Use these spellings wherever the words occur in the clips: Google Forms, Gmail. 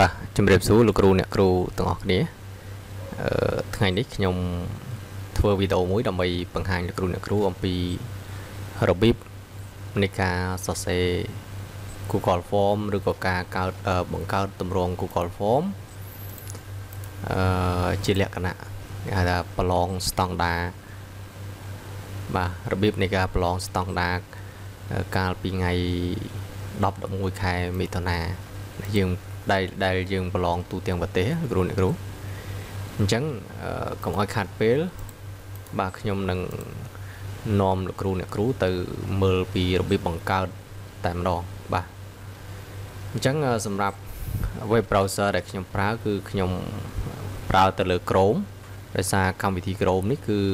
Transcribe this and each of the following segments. บ่จำเรียบสู้ลูกครูเนี่ยครูต้องออกนี้ทั้งนี้ขยมทัวร์วิดีโอมุ้ยดำไปปังหายลูกครูเนี่ยครูอมปีระบิบในการสอดเสก Google Forms หรือก็การบังคับตำรวจ Google Forms จีเล็กกันนะอาจจะประลองสตองดาบ่ระบิบในการประลองสตองดาการปีไงดอกดอกมวยไข่มีตนายืมได้ยืมประลองตูเตียงบัตเต้กรูนกรูจังกองอ้อยขาดเปลือบางขยมหนังนอมกรูนกรูตื่นเมื่อปีระบีบังการแต่มรองบ่าจังสำหรับเว็บเบราว์เซอร์ได้ขยมพระคือขยมเบราว์แต่ละโครมโดยสารคำวิธีโครมนี่คือ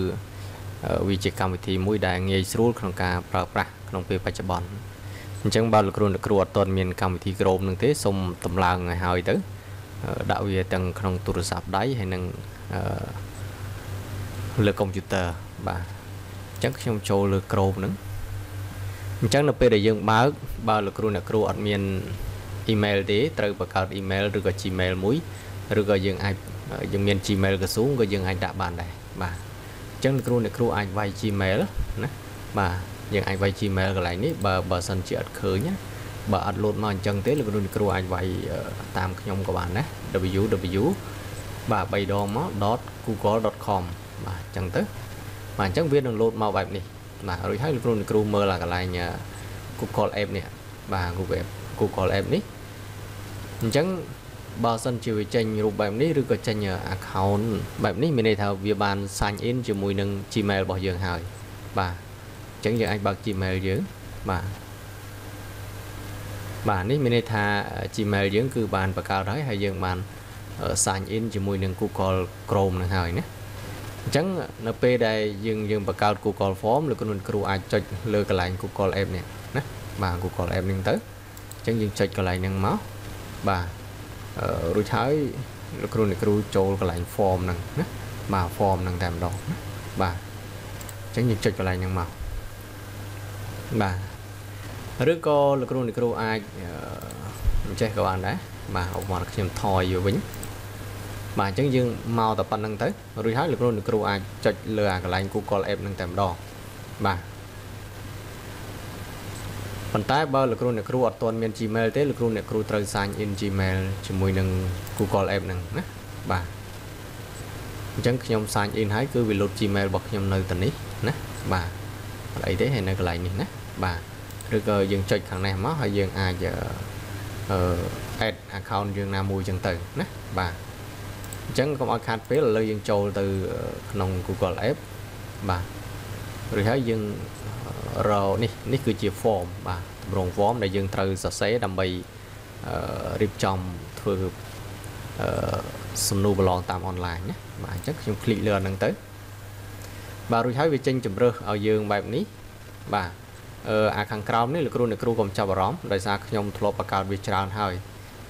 วิจิตรรมวิธีมุ้ยได้เงยสรุปของการปราบปรามลงไปปัจจุบันจังบาลกรูนกรูตอนเมียนคำวิธีโครมหนึ่งเทสสมตำลางหายตื้อดาวเวียตังขนมตุรสับได้ให้นังเลือกคอมพิวเตอร์บ่าจังขยมโชว์เลือกโครมนึงจังนับไปได้ยังบ้าบาลกรูนกรูอัดเมียนอีเมลเด้เติมประกาศอีเมลหรือก็จีเมลมุ้ยหรือก็ยังไอยังเมียนจีเมลก็สูงก็ยังไอด่าบานได้บ่าจังกรูนกรูไอไวจีเมลนะบ่ายังไอไวจีเมลก็ไรนี่บ่าสันเจียดเคยเนี่ยบ่อัดโหลดมาจังเต้หรือกระดูกครูไอไวตามขยมกับบ้านนะ www บ่าใบดองมอ .google.com บ่าจังเต้บ่าจังเวียนดาวน์โหลดมาแบบนี้บ่าหรือให้กระดูกครูเมื่อละอะไรเนี่ย Google App เนี่ยบ่า Google App นี้จังบ่าสันเจียดจังรูปแบบนี้หรือก็จัง account แบบนี้มีในทางเวียบาน sign in จะมวยหนึ่ง Gmail บ่ยังหายบ่าจังยังไอบัก Gmail เยอะบ่าบ่านี่ไม่ได้ทา Gmail ยังคือบานประกาศได้ให้ยังบานsign in จมูกหนึ่ง Google Chrome หนึ่งหายเนี่ยจังนับไปได้ยังประกาศ Google Form หรือคนครูอาจจะเลือกอะไร Google App เนี่ยนะบ่า Google App หนึ่งตัวจังยังจัดอะไรหนึ่งเมาส์บ่ารู้ใช้หรือคนครูโจลอะไร Form หนึ่งนะบ่า Form หนึ่งแต่ดอกนะบ่าจังยังจัดอะไรหนึ่งเมาส์บ่าหรือก็ลูกครูนี่ครูไอใช่กับบ้านได้มาออกมาเขียนทอยอยู่วิ่งมาจังยังเมาแต่ปันนั่งตึ๊กหรือท้ายลูกครูนี่ครูไอจัดเลือกอะไรกูก็เอฟนั่งแต่ดอกมาปันท้ายบ่ลูกครูนี่ครูอัดตอนเมียน Gmail เต้ลูกครูนี่ครูเติม sign in Gmail จมูกหนึ่งกูก็เอฟหนึ่งนะมาจังขยม sign in ให้คือวิลล์ Gmail บอกขยมเลยตอนนี้นะมาอะไรได้ให้ในอะไรนี่นะมาหรือก็ยังจัดข้างในมั้งให้ยังอาจจะadd account ยังนำมูลจังเตยนะบ่าจังก็มาคัดเพื่อเลยยังโจตือขนม Google App บ่าหรือถ้ายังเรานี่คือจีฟอร์มบ่าลงฟอร์มได้ยังเตยสักเซ่ดำไปรีบจำถือสนุบลองตามออนไลน์นะบ่าจังยังคลิกเลื่อนนั่งเตยบ่าหรือถ้าวิจัยจำเรื่องเอายังแบบนี้บ่าอาคังกราวนี่หรือครูนี่ครูกำจับร้อมโดยสารขยมทลบประกาศวิจารณ์ให้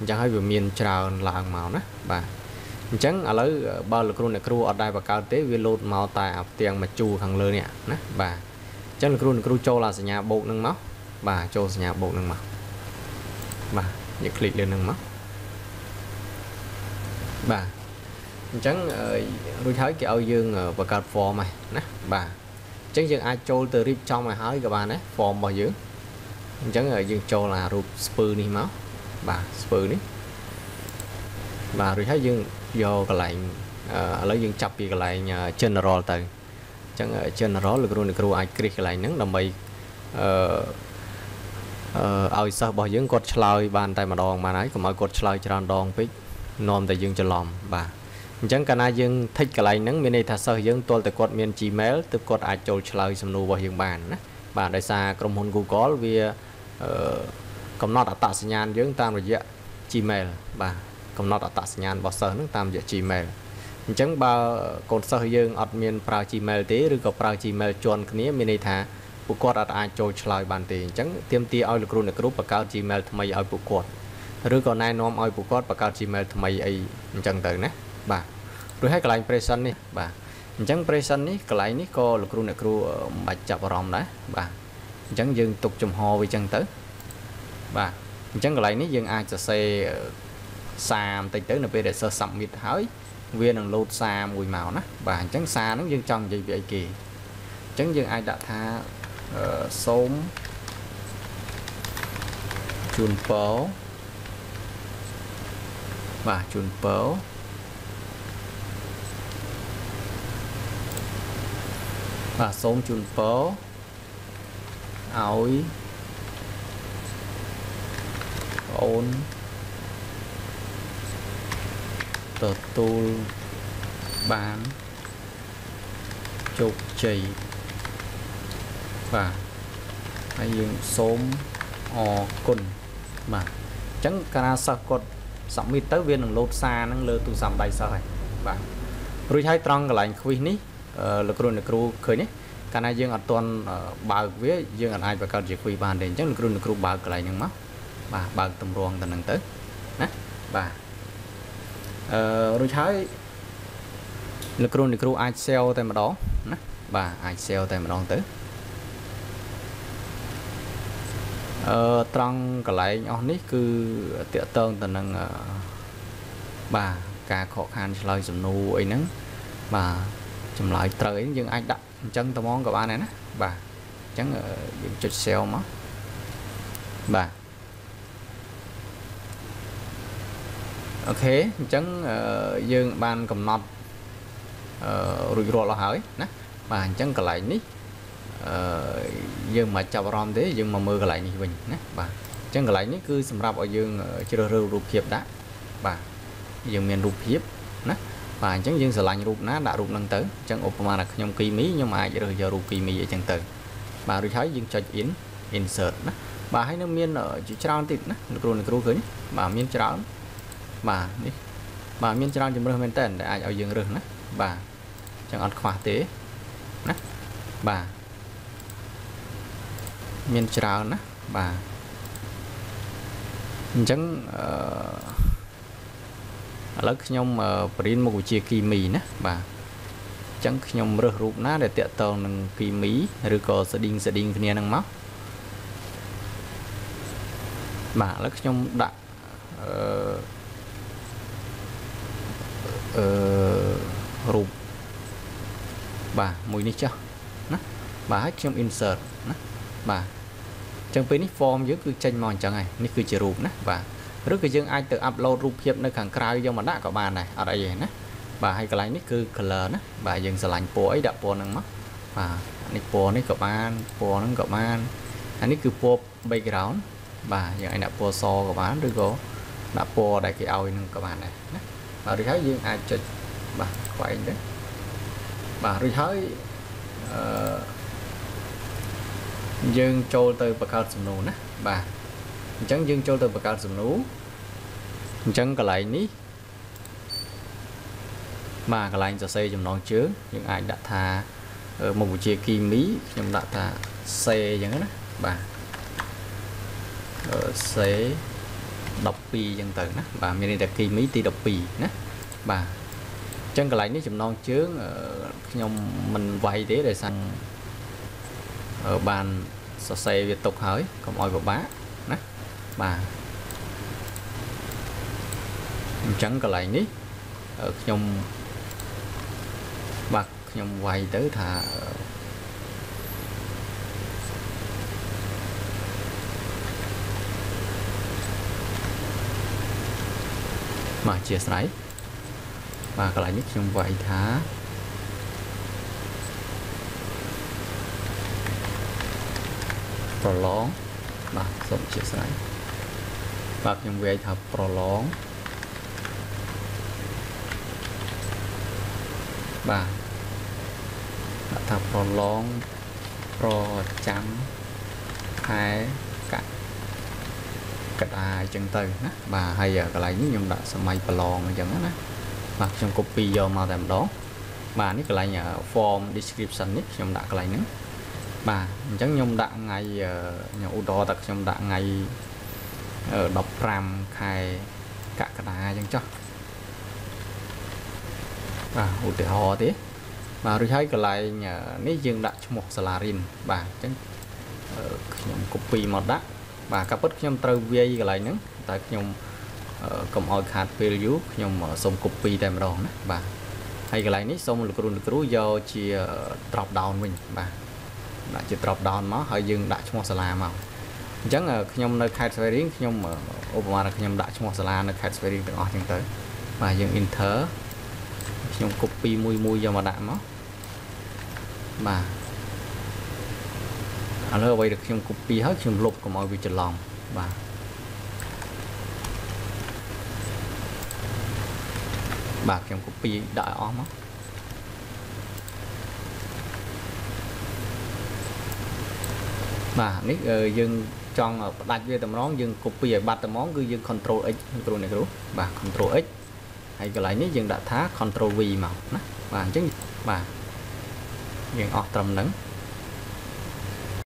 จังให้วิมีนจารณ์ลางเมานะบ่าจังอะไรบ่าหรือครูนี่ครูอดได้ประกาศเตวิโรดเมาตายอับเตียงมาจูขังเลยเนี่ยนะบ่าจังครูนี่ครูโจลาสัญญาโบกหนึ่งเมาบ่าโจสัญญาโบกหนึ่งเมาบ่าอย่าคลิกเรื่องหนึ่งเมาบ่าจังรู้ใช้เกี่ยวยืงประกาศฟอร์มไหมนะบ่าจังยังอาโจเตอริบจองมาหาอีกบ้านนะฟอร์มบ่อยเยอะจังยังโจลารูปสปืนนี่มั้งบ่าสปืนนี่บ่าหรือถ้ายังโยกอะไรแล้วยังจับอีกอะไรเนี่ยเจนรอเตอร์จังเจนรอหรือครูนี่ครูไอกรีกอะไรนั่งดำไปเอาอีกสักบ่อยเยอะกดชลอยบ้านแต่มาดองมาไหนก็มากดชลอยจานดองไปนอนแต่ยังจะลอมบ่าจังการนายังทิดกระไรนั้นมีในทัศน์ยังตัวแต่กดเมียน Gmail ตัวกดอาจโจลเฉลยสำนูบ่ยังบานนะบ่าได้สากรมหุ่น Google เวียกำนดอัตราสัญญาณยังตามระยะ Gmail บ่ากำนดอัตราสัญญาณบ่เสนอตามระยะ Gmail จังบ่ากดเสนอยังอัดเมียนปลา Gmail ตีหรือกับปลา Gmail จวนคนนี้มีในทัศน์ปุกกดอาจโจลเฉลยบานตีจังเตรียมตีเอาลูกครูในกลุ่มประกาศ Gmail ทำไมเอาปุกกดหรือกับนายน้อมเอาปุกกดประกาศ Gmail ทำไมไอจังเตยนะบ่าหรือให้กลายเป็นสันนี่บ่าจังเป็นสันนี่กลายนี่ก็ลูกครูเนี่ยครูมาจับรอมได้บ่าจังยังตกจมหอไปจังเต๋อบ่าจังกลายนี่ยังอาจจะใส่ xàm tình tới là về để sơ sẩm mịt hỏi viên đường lột xa mùi màu nó bản trắng xa nó dương trong gì vậy kì trắng dương ai đã tha xôm chuồn phố và chuồn phố và xôm chuồn phố ối ôn tờ tu bán chục chì và hay dùng xôm o cồn mà chẳng cả sao cột sắm mít tới viên đường lột xa năng lơ tu sắm đại sao này và rồi hai trăng cái lạnh khuy ní là kêu khơi ní cái này dương ở toàn bạc với dương ở hai và cao chỉ khuy bàn đến chắc là kêu bạc cái này nhưng mà bạc tầm ruộng tầm năng tới nè và rồi thấy là kêu ai sell tay mà đó nè và ai sell tay mà đón tới trong cái lại ông ấy cứ tiện tơn tình năng bà cả khó khăn lời dùm nụ ấy nắng bà chùm lại tới nhưng anh đặt chân tao món của bà này nè bà chẳng ở những chút xeo mà bà ok chẳng dương ban cầm nọt rồi rồi là hỏi nè bà chẳng cái lại ní dương mà chào rom thế dương mà mưa lại như mình nè bà chẳng lại những cứ xâm rạp ở dương chưa rưu rụp hiệp đã bà dương miền rụp hiếp nè và chẳng dương sẽ lành rụp ná đã rụp năng tới chẳng ốp mà là nhông kỳ mỹ nhưng mà ai giờ giờ rụp kỳ mỹ vậy chẳng tới bà rồi thấy dương cho yến insert nè bà hãy nó miên ở chữ trao thịt nè rồi nó cứ bà miên trao bà miên trao cho mình lên tên để ai ở dương rừng nè bà chẳng ăn khóa tế nè bà miền trào nè bà chẳng lắc nhom print một chiếc kỳ mì nè bà chẳng nhom rực rụp ná để tiện tàu nâng kỳ mỹ rồi có sẽ đinh kia nâng móc bà lắc nhom đã rụp bà mùi đi cho nè bà hãy nhom insert nè bà chẳng phải nick form dưới cứ tranh mòn chẳng này nick cứ chỉ rụp nè và rất cái dương ai tự upload rụp hiệp nơi càng cao do mà đã có bàn này ở đây vậy nè bà hay cái nick cứ color nè bà dừng sờ lạnh po ấy đã po nâng mắt và nick po nick po nâng cậu man anh nick cứ po background bà giờ anh đã po so của bạn đôi gỗ đã po đại cái ao nâng cậu bạn này và rồi thấy dương ai chơi bà quậy đấy bà rồi thấy dương châu từ bậc cao sùng nú nè bà chẳng dương châu từ bậc cao sùng nú chẳng cái lại ní mà cái lại cho xây dùm non chứ những ai đã thà ở một buổi chiều kỳ mỹ nhưng đã thà xe chẳng đó bà xe đọc pi dân tử nè bà mình đặt kỳ mỹ thì đọc pi nè bà chẳng cái lại ní dùm non chứ nhưng mình vay thế để sang ở bàn so xe việt tục hỏi có mọi bộ bá nè bà chẳng có lại ní ở trong bạc trong quay tới thà mà chia sẻ và lại nhất trong quay thả prolong បាទសូមអធិស្ឋានបាទខ្ញុំវាយថា prolong បាទដាក់ថា prolong ប្រចាំខែកដាអញ្ចឹងទៅណាបាទហើយកន្លែងនេះខ្ញុំដាក់សម័យ prolong អញ្ចឹងណាបាទខ្ញុំ copy យកមកតែម្ដងបាទនេះកន្លែង form description នេះខ្ញុំដាក់កន្លែងហ្នឹងbà chẳng nhung đã ngày nhậu đó thật trong đã ngày ở đọc ram khai cả cái đá chẳng cho à hụt để họ thế mà rồi thấy cái lại nhờ nấy dương đã cho một salarin bà chẳng copy một đá bà các bất trong trâu về cái lại nắng tại nhung กำออยขาดไปยุคยมส่งกบปีแต่มาดองนะบ่าไอ้กระไรนี้ส่งลูกรู้ยาวเชียตรอบดาวน์วิ่งบ่าน่ะเชียตรอบดาวน์มั้งหายยืนได้ช่วงสลายมั้งจังยมในขาดไปดิ้งยมอุปมาณยมได้ช่วงสลายในขาดไปดิ้งเป็นออกจังเตยบ่ายืนอินเทอร์ยมกบปีมุยยาวมาได้มั้งบ่าอันนั้นไว้เด็กยมกบปีเขายมลบกำออยวิจารลองบ่าบาทยังกูปีได้ออมมั้งบาทนี่ยังจองดัดเวทแต่มองยังกูปีบัตรแต่มองคือยัง control x control นี่รู้บาท control x ไอ้กระไรนี้ยังได้ท้า control v มานะบาทจังบาทยังออกตรำหนึ่ง